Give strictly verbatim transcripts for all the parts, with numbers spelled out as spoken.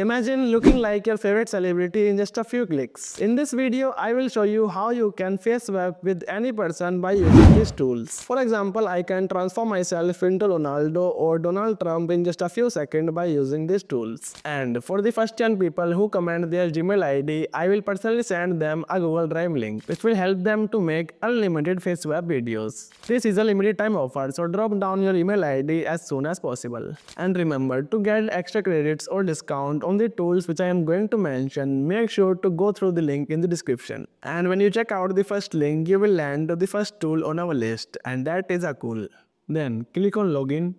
Imagine looking like your favorite celebrity in just a few clicks. In this video, I will show you how you can face swap with any person by using these tools. For example, I can transform myself into Ronaldo or Donald Trump in just a few seconds by using these tools. And for the first ten people who comment their Gmail I D, I will personally send them a Google Drive link, which will help them to make unlimited face swap videos. This is a limited time offer, so drop down your email I D as soon as possible. And remember, to get extra credits or discount on the tools which I am going to mention, make sure to go through the link in the description. And when you check out the first link, you will land the first tool on our list, and that is Akool. Then click on login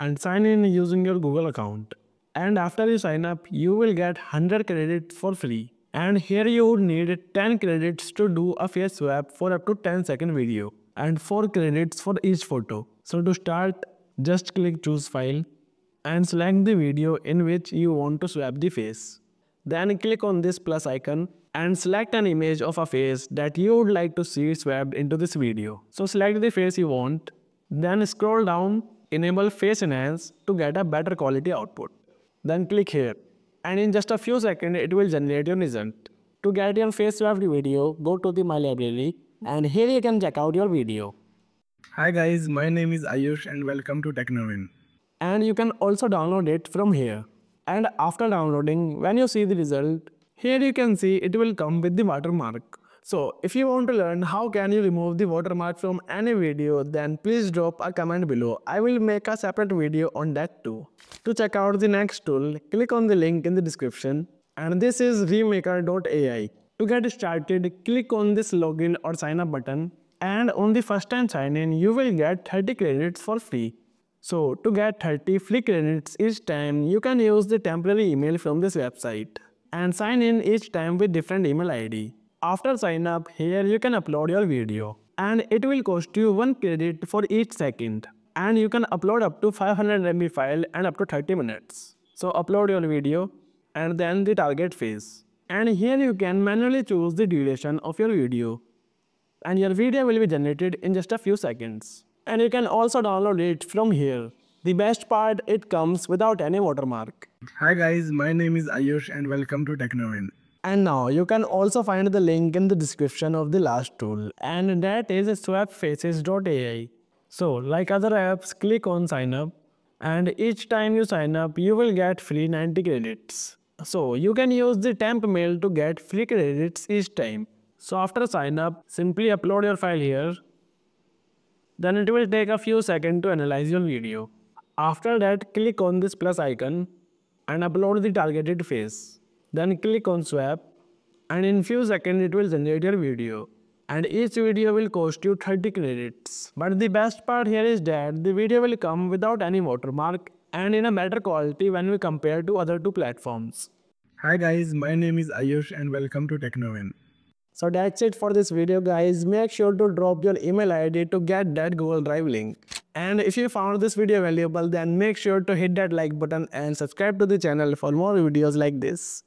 and sign in using your Google account. And after you sign up, you will get one hundred credits for free. And here you would need ten credits to do a face swap for up to ten second video, and four credits for each photo. So to start, just click choose file and select the video in which you want to swap the face. Then click on this plus icon and select an image of a face that you would like to see swapped into this video. So select the face you want, then scroll down, enable face enhance to get a better quality output. Then click here, and in just a few seconds it will generate your result. To get your face swapped video, go to the My Library, and here you can check out your video. Hi guys, my name is Ayush and welcome to Technoven. And you can also download it from here. And after downloading, when you see the result, here you can see it will come with the watermark. So if you want to learn how can you remove the watermark from any video, then please drop a comment below. I will make a separate video on that too. To check out the next tool, click on the link in the description. And this is Remaker dot A I. To get started, click on this login or sign up button. And on the first time sign in, you will get thirty credits for free. So to get thirty free credits each time, you can use the temporary email from this website and sign in each time with different email I D. After sign up, here you can upload your video, and it will cost you one credit for each second, and you can upload up to five hundred M B file and up to thirty minutes. So upload your video and then the target phase, and here you can manually choose the duration of your video, and your video will be generated in just a few seconds. And you can also download it from here. The best part, it comes without any watermark. Hi guys, my name is Ayush and welcome to Technoven. And now you can also find the link in the description of the last tool, and that is Swapfaces dot A I. So like other apps, click on sign up, and each time you sign up, you will get free ninety credits. So you can use the temp mail to get free credits each time. So after sign up, simply upload your file here. Then it will take a few seconds to analyze your video. After that, click on this plus icon and upload the targeted face. Then click on swap, and in few seconds it will generate your video. And each video will cost you thirty credits. But the best part here is that the video will come without any watermark and in a better quality when we compare to other two platforms. Hi guys, my name is Ayush and welcome to Technoven. So that's it for this video guys. Make sure to drop your email I D to get that Google Drive link. And if you found this video valuable, then make sure to hit that like button and subscribe to the channel for more videos like this.